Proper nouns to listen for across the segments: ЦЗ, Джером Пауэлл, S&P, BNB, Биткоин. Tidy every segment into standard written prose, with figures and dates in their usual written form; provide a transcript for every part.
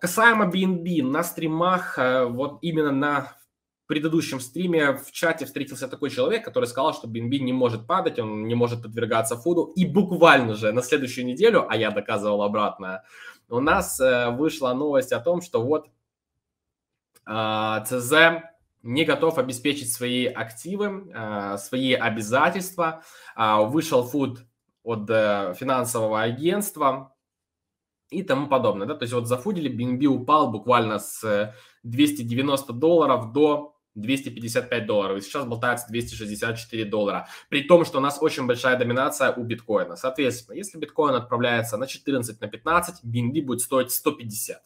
Касаемо BNB, на стримах, вот именно на предыдущем стриме в чате встретился такой человек, который сказал, что BNB не может падать, он не может подвергаться фуду. И буквально же на следующую неделю, а я доказывал обратное, у нас вышла новость о том, что вот ЦЗ не готов обеспечить свои активы, свои обязательства. Вышел фуд от финансового агентства и тому подобное. Да? То есть вот зафудили, BNB упал буквально с $290 до $255. И сейчас болтается $264. При том, что у нас очень большая доминация у биткоина. Соответственно, если биткоин отправляется на 14, на 15, BNB будет стоить 150.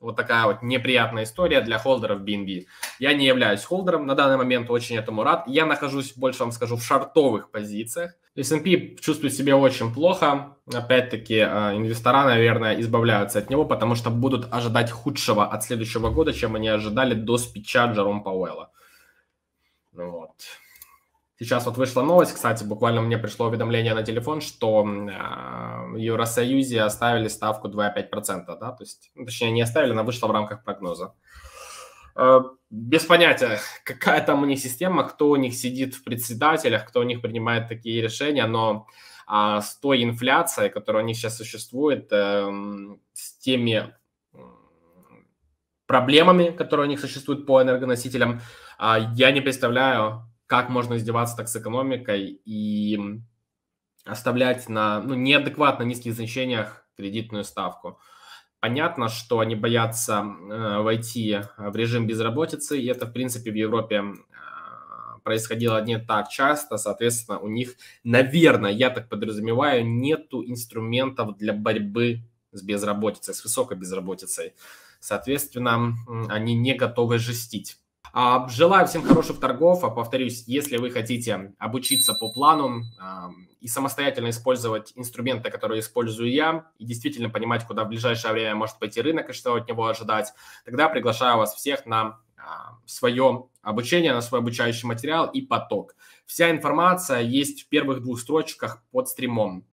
Вот такая вот неприятная история для холдеров BNB. Я не являюсь холдером, на данный момент очень этому рад. Я нахожусь, больше вам скажу, в шортовых позициях. S&P чувствую себя очень плохо. Опять-таки, инвестора, наверное, избавляются от него, потому что будут ожидать худшего от следующего года, чем они ожидали до спича Джерома Пауэлла. Вот. Сейчас вот вышла новость, кстати, буквально мне пришло уведомление на телефон, что в Евросоюзе оставили ставку 2,5%, да, то есть, точнее, не оставили, она вышла в рамках прогноза. Без понятия, какая там у них система, кто у них сидит в председателях, кто у них принимает такие решения, но с той инфляцией, которая у них сейчас существует, с теми проблемами, которые у них существуют по энергоносителям, я не представляю, как можно издеваться так с экономикой и оставлять на неадекватно низких значениях кредитную ставку. Понятно, что они боятся войти в режим безработицы, и это, в принципе, в Европе происходило не так часто. Соответственно, у них, наверное, я так подразумеваю, нету инструментов для борьбы с безработицей, с высокой безработицей. Соответственно, они не готовы жестить. Желаю всем хороших торгов. Повторюсь, если вы хотите обучиться по плану и самостоятельно использовать инструменты, которые использую я, и действительно понимать, куда в ближайшее время может пойти рынок и что от него ожидать, тогда приглашаю вас всех на свое обучение, на свой обучающий материал и поток. Вся информация есть в первых 2 строчках под стримом.